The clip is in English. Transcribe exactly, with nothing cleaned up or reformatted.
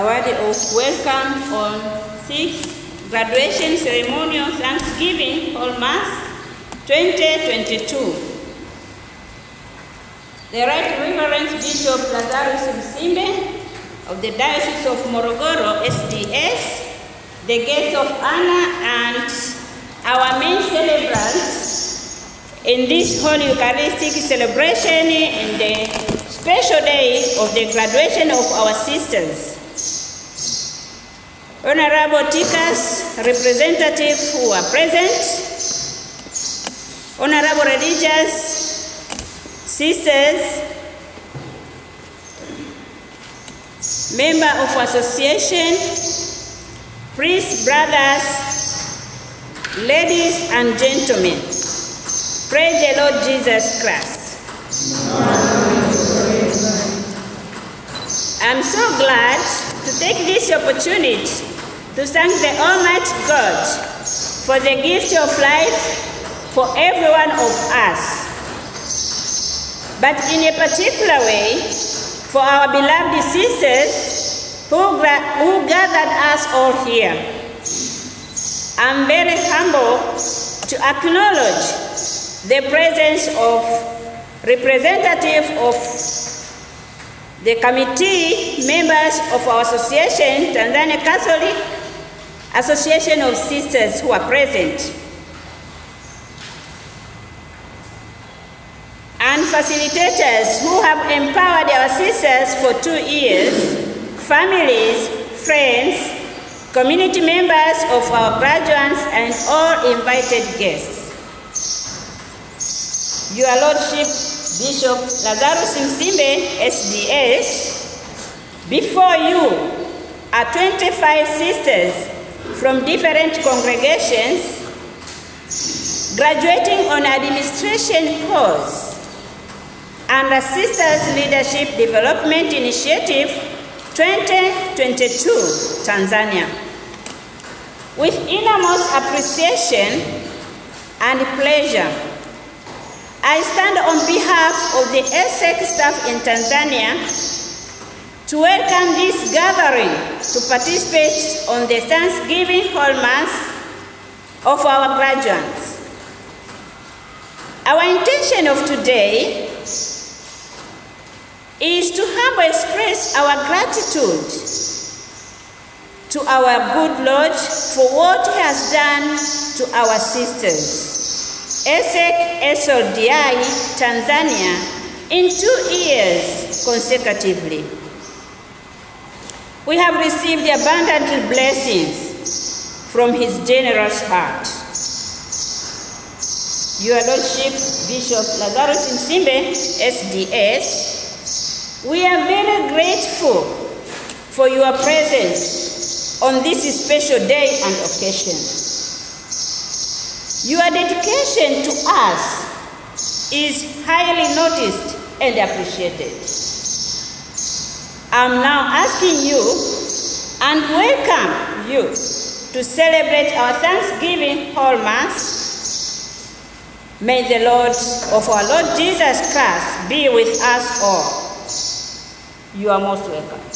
award of welcome on sixth graduation ceremonial Thanksgiving Hall Mass twenty twenty-two. The Right Reverend Bishop Lazarus Msimbe of the Diocese of Morogoro, S D S, the guests of honor, and our main celebrants in this Holy Eucharistic celebration and the special day of the graduation of our sisters. Honorable Tikas representatives who are present, honorable religious sisters, member of association, priests, brothers, ladies and gentlemen, praise the Lord Jesus Christ. I'm so glad to take this opportunity to thank the Almighty God for the gift of life for every one of us, but in a particular way for our beloved sisters who, who gathered us all here. I'm very humble to acknowledge the presence of representatives of the committee, members of our association, Tanzania Catholic Association of Sisters, who are present, and facilitators who have empowered our sisters for two years, families, friends, community members of our graduates, and all invited guests. Your Lordship, Bishop Lazarus Msimbe, S D S, before you are twenty-five sisters from different congregations graduating on administration course under Sisters Leadership Development Initiative twenty twenty-two, Tanzania. With innermost appreciation and pleasure, I stand on behalf of the ASEC staff in Tanzania to welcome this gathering to participate on the Thanksgiving Hall Mass of our graduates. Our intention of today is to humbly express our gratitude to our good Lord for what He has done to our sisters, ASEC, SORDI, Tanzania, in two years consecutively. We have received the abundant blessings from His generous heart. Your Lordship, Bishop Lazarus Msimbe, S D S, we are very grateful for your presence on this special day and occasion. Your dedication to us is highly noticed and appreciated. I'm now asking you and welcome you to celebrate our Thanksgiving Hall Mass. May the Lord of our Lord Jesus Christ be with us all. You are most welcome.